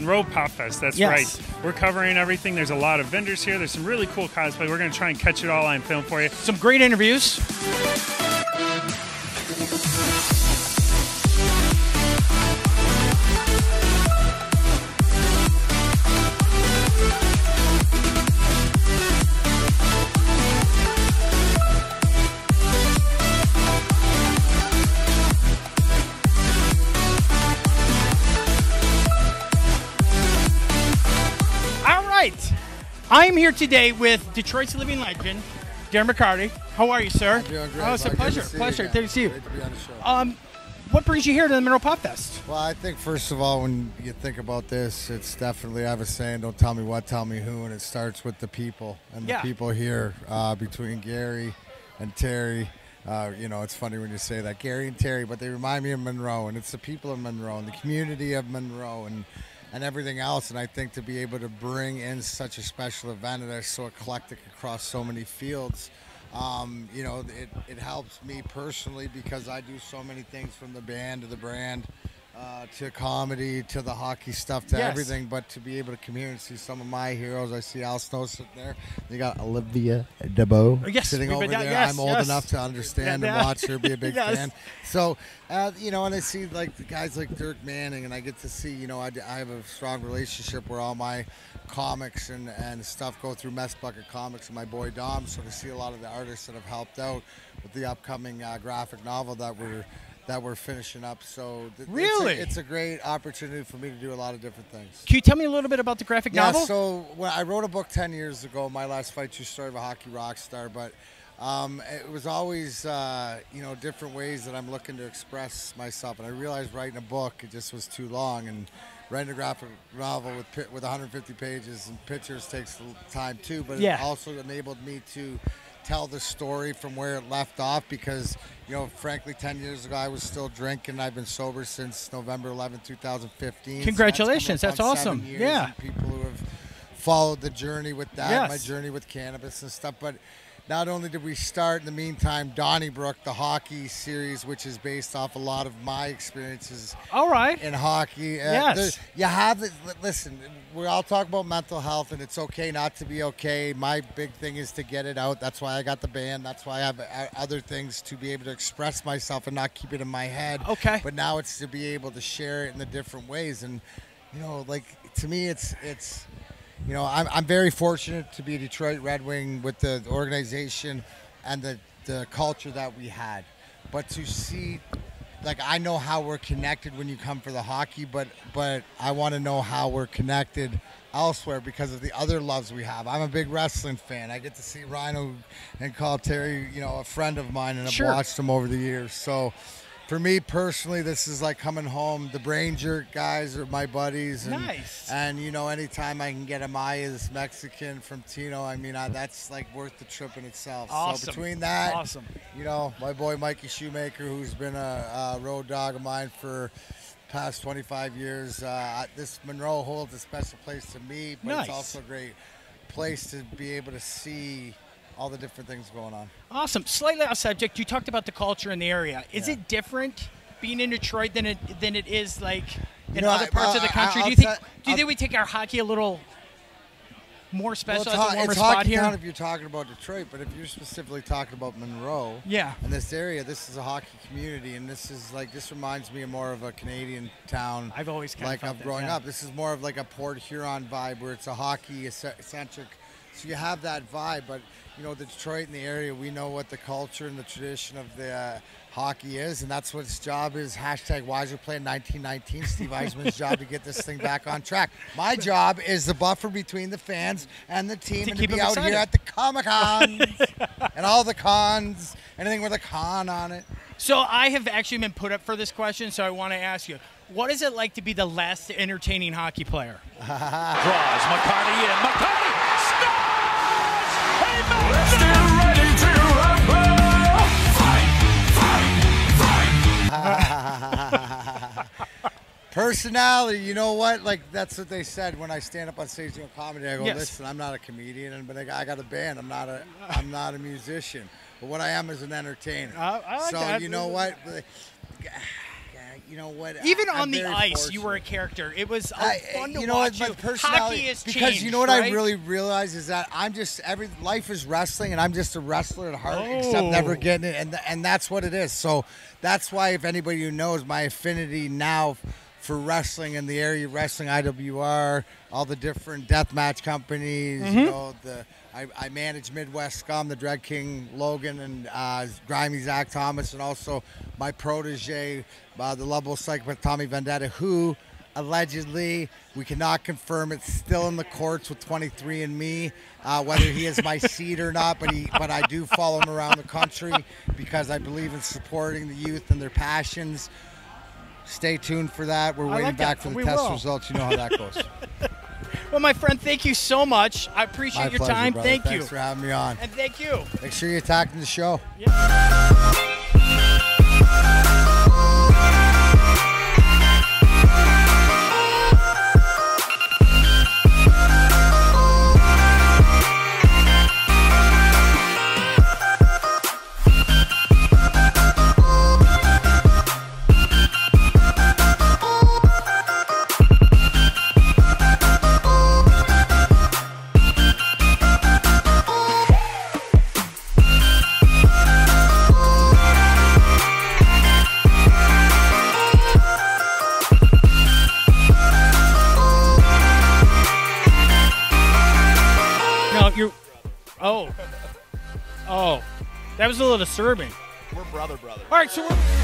Monroe Pop Fest. That's right. We're covering everything. There's a lot of vendors here. There's some really cool cosplay. We're going to try and catch it all on film for you. Some great interviews. I'm here today with Detroit's living legend, Darren McCarty. How are you, sir? I'm doing great. Oh, it's a pleasure. Pleasure. Good to see you. Great to be on the show. What brings you here to the Monroe Pop Fest? Well, I think first of all, when you think about this, it's definitely, I have a saying, don't tell me what, tell me who, and it starts with the people. And the people here, between Gary and Terry, you know, it's funny when you say that, Gary and Terry, but they remind me of Monroe, and it's the people of Monroe and the community of Monroe and everything else. And I think to be able to bring in such a special event that is so eclectic across so many fields, you know, it helps me personally because I do so many things from the band to the brand, to comedy, to the hockey stuff, to everything. But to be able to come here and see some of my heroes, I see Al Snow sitting there. You got Olivia Debeau sitting over there. I'm old enough to understand and watch her, be a big fan. So, you know, and I see like the guys like Dirk Manning, and I get to see, you know, I have a strong relationship where all my comics and stuff go through Mess Bucket Comics and my boy Dom. So to see a lot of the artists that have helped out with the upcoming graphic novel that we're finishing up, so really it's a great opportunity for me to do a lot of different things. Can you tell me a little bit about the graphic novel? Yeah, so well, I wrote a book 10 years ago, My Last Fight: True Story of a Hockey Rockstar, but it was always, you know, different ways that I'm looking to express myself, and I realized writing a book, it just was too long, and writing a graphic novel with 150 pages and pictures takes time too, but it also enabled me to tell the story from where it left off because, you know, frankly, 10 years ago, I was still drinking. I've been sober since November 11, 2015. Congratulations. So that's awesome. 7 years, yeah. People who have followed the journey with that, my journey with cannabis and stuff. But not only did we start, in the meantime, Donnybrook, the hockey series, which is based off a lot of my experiences in hockey. You have it. Listen, we all talk about mental health, and it's okay not to be okay. My big thing is to get it out. That's why I got the band. That's why I have other things to be able to express myself and not keep it in my head. Okay. But now it's to be able to share it in the different ways. And, you know, like, to me, it's – you know, I'm very fortunate to be a Detroit Red Wing with the organization and the culture that we had. But to see, like, I know how we're connected when you come for the hockey, but I want to know how we're connected elsewhere because of the other loves we have. I'm a big wrestling fan. I get to see Rhino and Carl Terry, you know, a friend of mine, and I've watched them over the years. So for me personally, this is like coming home. The Brainjerk guys are my buddies. And, and, you know, anytime I can get a Maya's Mexican from Tino, I mean, that's like worth the trip in itself. Awesome. So between that, you know, my boy Mikey Shoemaker, who's been a road dog of mine for past 25 years, this Monroe holds a special place to me, but it's also a great place to be able to see all the different things going on. Awesome. Slightly off subject, you talked about the culture in the area. Is it different being in Detroit than it is like in other parts of the country? Do you think we take our hockey a little more special as a warmer spot here? It's hockey town if you're talking about Detroit, but if you're specifically talking about Monroe, and this area, this is a hockey community, and this is like, this reminds me more of a Canadian town. I've always kind of felt growing up. This is more of like a Port Huron vibe where it's a hockey-centric. So you have that vibe, but you know, the Detroit and the area, we know what the culture and the tradition of the hockey is, and that's what its job is. Hashtag Wiser Play 1919, Steve Eisman's job to get this thing back on track. My job is the buffer between the fans and the team, and to be out here at the Comic-Cons and all the cons, anything with a con on it. So I have actually been put up for this question, so I want to ask you, what is it like to be the last entertaining hockey player? Draws McCarty in. McCarty! Personality, you know what? Like, that's what they said when I stand up on stage doing comedy. I go, listen, I'm not a comedian, but I got a band. I'm not a musician. But what I am is an entertainer. So you know what? you know what? Even on the ice, fortunate. You were a character. It was fun to watch. My personality, hockey has changed, because you know what, right? I really realized is that I'm just life is wrestling, and I'm just a wrestler at heart, except never getting it, and that's what it is. So that's why, if anybody who knows my affinity now for wrestling in the area, wrestling IWR, all the different deathmatch companies, you know, I manage Midwest Scum, the Dread King Logan, and Grimy Zach Thomas, and also my protege, the lovable psychopath Tommy Vendetta, who allegedly, we cannot confirm, it's still in the courts with 23andMe, whether he is my seed or not, but I do follow him around the country because I believe in supporting the youth and their passions. Stay tuned for that. We're waiting back for the test results. You know how that goes. Well, my friend, thank you so much. I appreciate your time. Brother. Thank you. Thanks for having me on. And thank you. Make sure you're attacking the show. Yeah. That was a little disturbing. We're brother. All right, so we're...